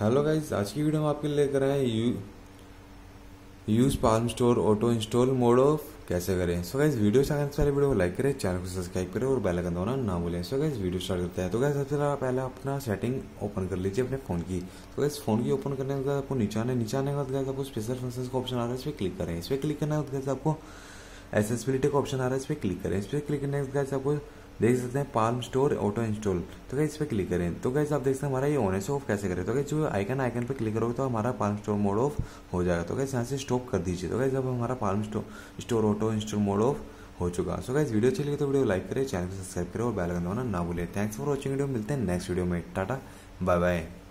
Hello guys, आज की video में आपके लिए लेकर आए use Palm Store auto install mode off कैसे करें। सो गाइस, वीडियो स्टार्ट से पहले वीडियो को लाइक करें, चैनल को सब्सक्राइब करें और बेल आइकन दबाना ना भूलें। सो गाइस, वीडियो स्टार्ट करते हैं। तो गाइस, सबसे पहले अपना सेटिंग ओपन कर लीजिए अपने फोन की। तो गाइस, फोन की ओपन करने के बाद आपको नीचे आने के बाद गाइस आपको स्पेशल फंक्शन का ऑप्शन आ रहा है, इस पर क्लिक करें। इस पर क्लिक करने के बाद आपको एक्सेसिबिलिटी का ऑप्शन आ रहा है, इस पर क्लिक करें। इस पर क्लिक करने के बाद आपको देख सकते हैं पाल्म स्टोर ऑटो इंस्टॉल। तो गाइस, इस पर क्लिक करें। तो गाइस, आप देख सकते हैं हमारा ये ऑन है, ऑफ कैसे करें। तो गाइस, जो आइकन पर क्लिक करोगे तो हमारा पाल्म स्टोर मोड ऑफ हो जाएगा। तो गाइस, यहाँ से स्टॉप कर दीजिए। तो गाइस, अब हमारा Palm Store auto install mode off हो चुका। सो गाइस, वीडियो अच्छी लगी तो वीडियो लाइक करें, चैनल को सब्सक्राइब करें और बेल आइकन दबाना ना भूलें। थैंक्स फॉर वॉचिंग वीडियो, मिलते हैं नेक्स्ट वीडियो में। Tata, bye bye.